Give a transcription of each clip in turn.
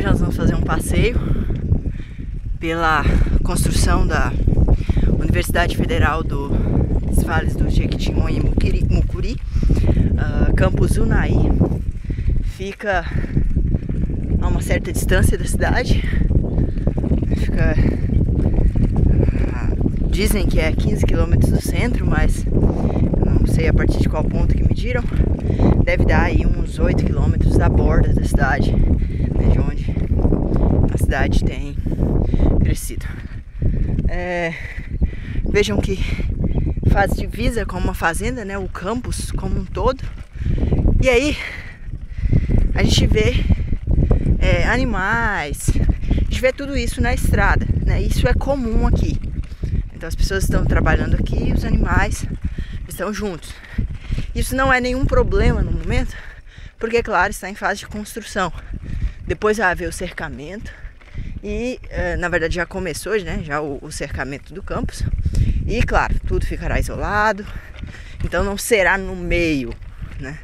hoje nós vamos fazer um passeio pela construção da Universidade Federal dos Vales do Jequitinhonha e Mucuri, campus Unaí. Fica a uma certa distância da cidade, fica, dizem que é 15 quilômetros do centro, mas não sei a partir de qual ponto que mediram, deve dar aí uns 8 quilômetros da borda da cidade, né, de onde a cidade tem crescido. Vejam que faz divisa com uma fazenda, né, o campus como um todo, e aí a gente vê animais, a gente vê tudo isso na estrada, né, isso é comum aqui. Então as pessoas estão trabalhando aqui e os animais estão juntos. Isso não é nenhum problema no momento, porque, é claro, está em fase de construção. Depois vai haver o cercamento e, na verdade, já começou, né, já o cercamento do campus. E, claro, tudo ficará isolado, então não será no meio, né,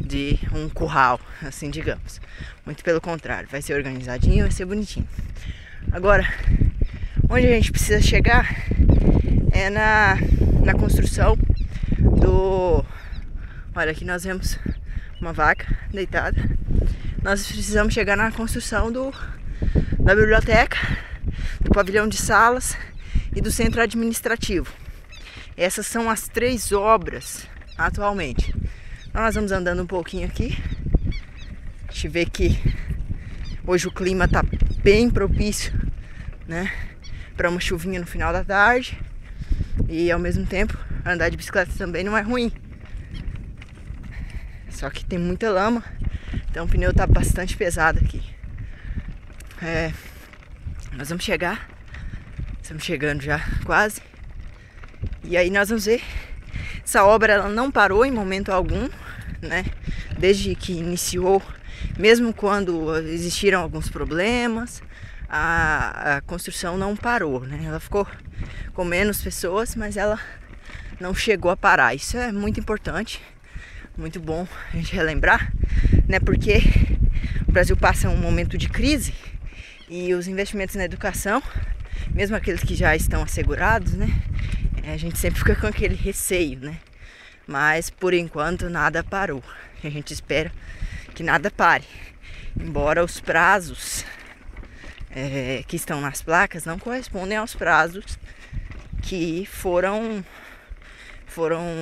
de um curral, assim, digamos. Muito pelo contrário, vai ser organizadinho, vai ser bonitinho. Agora, onde a gente precisa chegar é na construção do... Olha, aqui nós vemos uma vaca deitada. Nós precisamos chegar na construção da biblioteca, do pavilhão de salas e do centro administrativo. Essas são as 3 obras atualmente. Nós vamos andando um pouquinho aqui. A gente vê que hoje o clima está bem propício, né, para uma chuvinha no final da tarde. E ao mesmo tempo, andar de bicicleta também não é ruim. Só que tem muita lama, então o pneu tá bastante pesado aqui. Nós vamos chegar, estamos chegando já quase. E aí nós vamos ver, essa obra ela não parou em momento algum, né? Desde que iniciou, mesmo quando existiram alguns problemas, a construção não parou, né? Ela ficou com menos pessoas, mas ela não chegou a parar. Isso é muito importante. Muito bom a gente relembrar, né? Porque o Brasil passa um momento de crise e os investimentos na educação, mesmo aqueles que já estão assegurados, né? A gente sempre fica com aquele receio, né? Mas por enquanto nada parou. A gente espera que nada pare, embora os prazos que estão nas placas não correspondem aos prazos que foram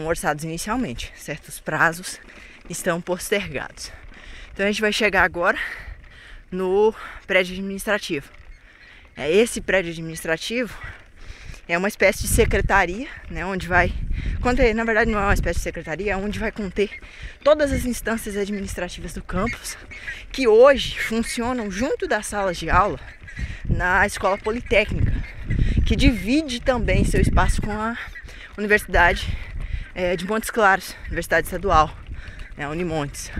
orçados inicialmente. Certos prazos estão postergados. Então a gente vai chegar agora no prédio administrativo. Esse prédio administrativo é uma espécie de secretaria, né, onde vai conter, na verdade não é uma espécie de secretaria, é onde vai conter todas as instâncias administrativas do campus, que hoje funcionam junto das salas de aula na Escola Politécnica, que divide também seu espaço com a Universidade de Montes Claros, Universidade Estadual, né, Unimontes.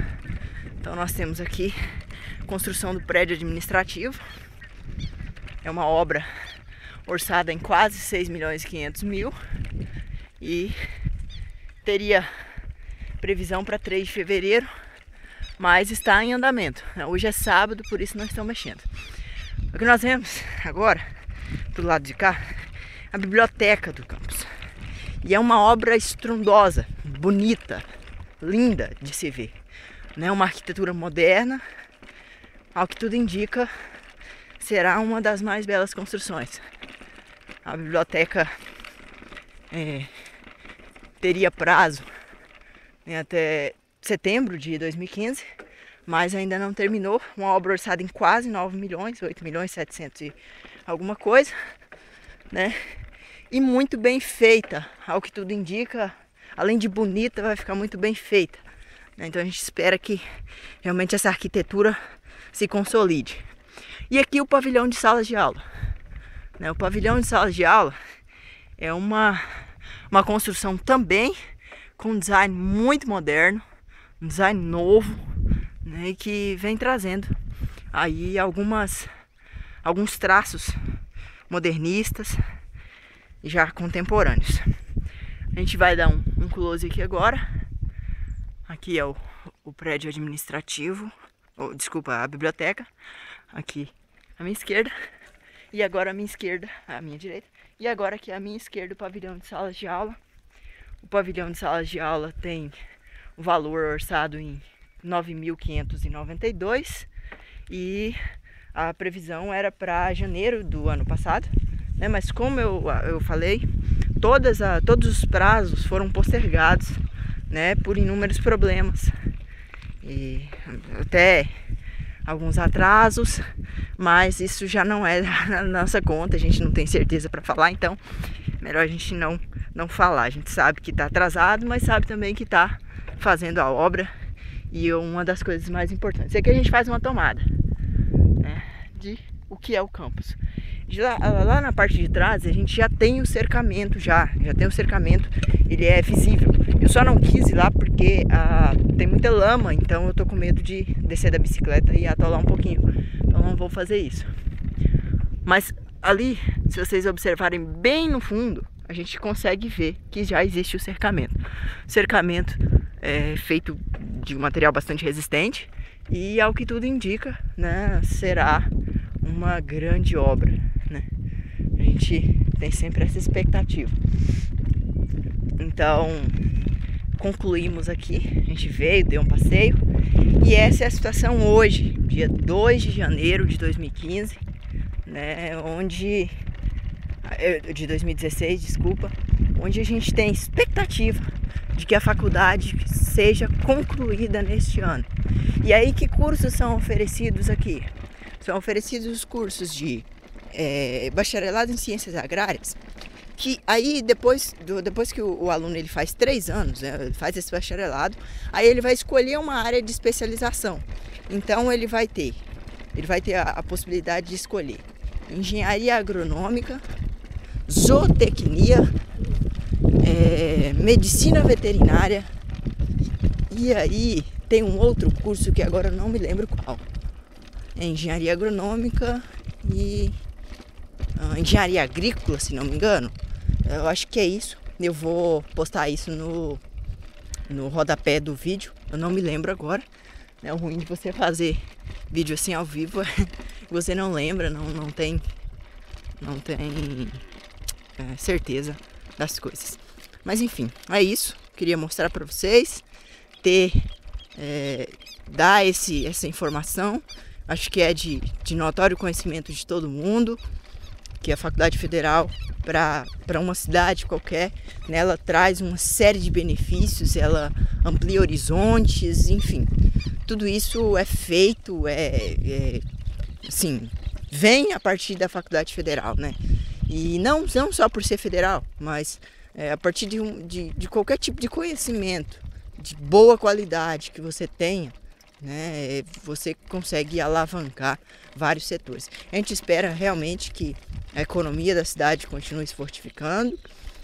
Então nós temos aqui a construção do prédio administrativo. É uma obra orçada em quase 6.500.000 e teria previsão para 3 de fevereiro, mas está em andamento. Hoje é sábado, por isso não estão mexendo. O que nós vemos agora, do lado de cá, a biblioteca do campus. E é uma obra estrondosa, bonita, linda de se ver, né? Uma arquitetura moderna, ao que tudo indica, será uma das mais belas construções. A biblioteca teria prazo, né, até setembro de 2015, mas ainda não terminou. Uma obra orçada em quase 9 milhões, 8 milhões, 700 e alguma coisa, né? E muito bem feita, ao que tudo indica, além de bonita, vai ficar muito bem feita. Então a gente espera que realmente essa arquitetura se consolide. E aqui o pavilhão de salas de aula. O pavilhão de salas de aula é uma construção também com um design muito moderno, um design novo, né, que vem trazendo aí alguns traços modernistas, já contemporâneos. A gente vai dar um close aqui agora. Aqui é o prédio administrativo, ou desculpa, a biblioteca. aqui a minha esquerda, e agora a minha esquerda, a minha direita, e agora aqui a minha esquerda o pavilhão de salas de aula. O pavilhão de salas de aula tem o valor orçado em 9.592 e a previsão era para janeiro do ano passado, né? Mas como eu falei, todos os prazos foram postergados, né, por inúmeros problemas e até alguns atrasos, mas isso já não é na nossa conta, a gente não tem certeza para falar, então melhor a gente não falar. A gente sabe que está atrasado, mas sabe também que está fazendo a obra, e uma das coisas mais importantes é que a gente faz uma tomada, né, de o que é o campus. Lá na parte de trás a gente já tem o cercamento, já tem o cercamento, ele é visível. Eu só não quis ir lá porque tem muita lama, então eu tô com medo de descer da bicicleta e atolar um pouquinho, então não vou fazer isso. Mas ali, se vocês observarem bem no fundo, a gente consegue ver que já existe o cercamento. O cercamento é feito de um material bastante resistente e, ao que tudo indica, né, será uma grande obra, né? A gente tem sempre essa expectativa. Então concluímos aqui, a gente veio, deu um passeio, e essa é a situação hoje, dia 2 de janeiro de 2015, né, de 2016, desculpa, onde a gente tem expectativa de que a faculdade seja concluída neste ano. E aí, que cursos são oferecidos aqui? São oferecidos os cursos de bacharelado em ciências agrárias, que aí depois que o aluno ele faz 3 anos, né, ele faz esse bacharelado, aí ele vai escolher uma área de especialização. Então ele vai ter a possibilidade de escolher engenharia agronômica, zootecnia, medicina veterinária, e aí tem um outro curso que agora eu não me lembro qual. É engenharia agronômica e engenharia agrícola, se não me engano. Eu acho que é isso. Eu vou postar isso no rodapé do vídeo. Eu não me lembro agora. É ruim de você fazer vídeo assim ao vivo. Você não lembra, não tem certeza das coisas. Mas enfim, é isso. Queria mostrar para vocês, dar essa informação. Acho que é de notório conhecimento de todo mundo que a Faculdade Federal, para uma cidade qualquer, né, ela traz uma série de benefícios, ela amplia horizontes, enfim. Tudo isso é feito, assim, vem a partir da Faculdade Federal, né? E não só por ser federal, mas a partir de qualquer tipo de conhecimento, de boa qualidade que você tenha, né, você consegue alavancar vários setores. A gente espera realmente que a economia da cidade continue se fortificando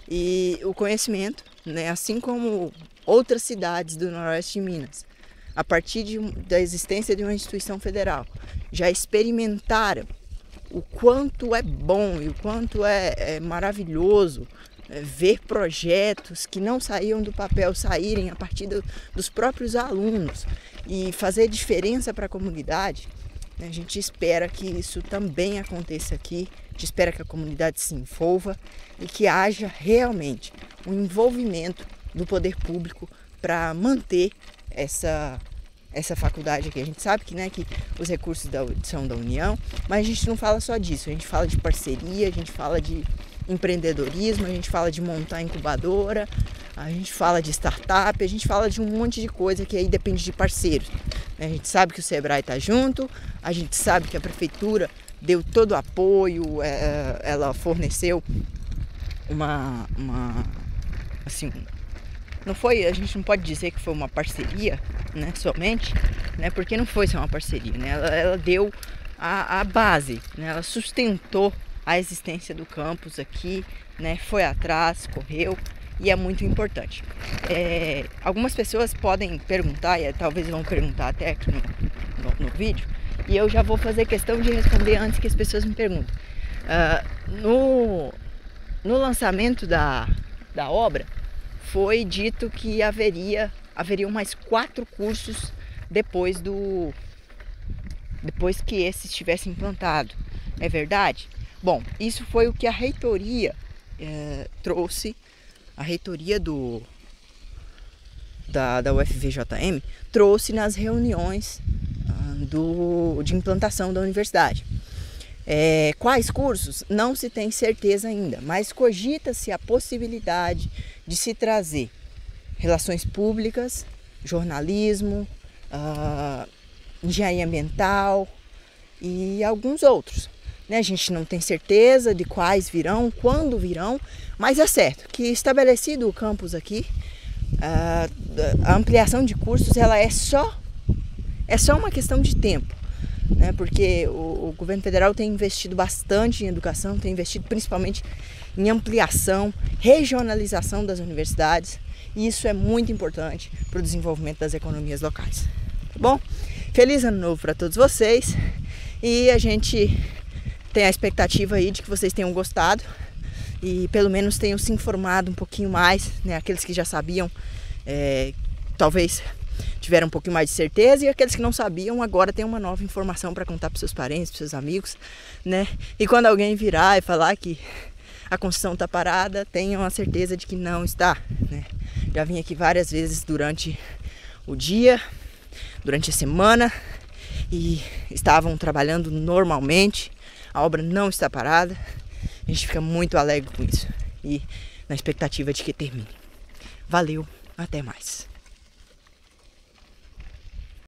e o conhecimento, né, assim como outras cidades do Noroeste de Minas, a partir da existência de uma instituição federal, já experimentaram o quanto é bom e o quanto é maravilhoso ver projetos que não saíam do papel saírem a partir dos próprios alunos e fazer diferença para a comunidade. A gente espera que isso também aconteça aqui, a gente espera que a comunidade se envolva e que haja realmente um envolvimento do poder público para manter essa faculdade aqui. A gente sabe que, né, que os recursos são da União, mas a gente não fala só disso, a gente fala de parceria, a gente fala de empreendedorismo, a gente fala de montar incubadora, a gente fala de startup, a gente fala de um monte de coisa que aí depende de parceiros. A gente sabe que o Sebrae está junto, a gente sabe que a prefeitura deu todo o apoio, ela forneceu assim, não foi, a gente não pode dizer que foi uma parceria, né, somente, né, porque não foi só uma parceria, né, ela deu a base, né, ela sustentou a existência do campus aqui, né, foi atrás, correu, e é muito importante. Algumas pessoas podem perguntar, e talvez vão perguntar até aqui no vídeo, e eu já vou fazer questão de responder antes que as pessoas me perguntem. No lançamento da obra, foi dito que haveriam mais 4 cursos depois depois que esse estivesse implantado. É verdade? Bom, isso foi o que a reitoria trouxe, a reitoria da UFVJM trouxe nas reuniões de implantação da universidade. Quais cursos? Não se tem certeza ainda, mas cogita-se a possibilidade de se trazer relações públicas, jornalismo, engenharia ambiental e alguns outros. Né? A gente não tem certeza de quais virão, quando virão, mas é certo que estabelecido o campus aqui, a ampliação de cursos ela é só uma questão de tempo. Né, porque o governo federal tem investido bastante em educação, tem investido principalmente em ampliação, regionalização das universidades, e isso é muito importante para o desenvolvimento das economias locais. Tá bom? Feliz ano novo para todos vocês, e a gente tem a expectativa aí de que vocês tenham gostado e pelo menos tenham se informado um pouquinho mais, né, aqueles que já sabiam, talvez tiveram um pouquinho mais de certeza, e aqueles que não sabiam agora tem uma nova informação para contar para seus parentes, para seus amigos, né? E quando alguém virar e falar que a construção está parada, tenham a certeza de que não está, né? Já vim aqui várias vezes durante o dia, durante a semana, e estavam trabalhando normalmente, a obra não está parada, a gente fica muito alegre com isso e na expectativa de que termine. Valeu, até mais!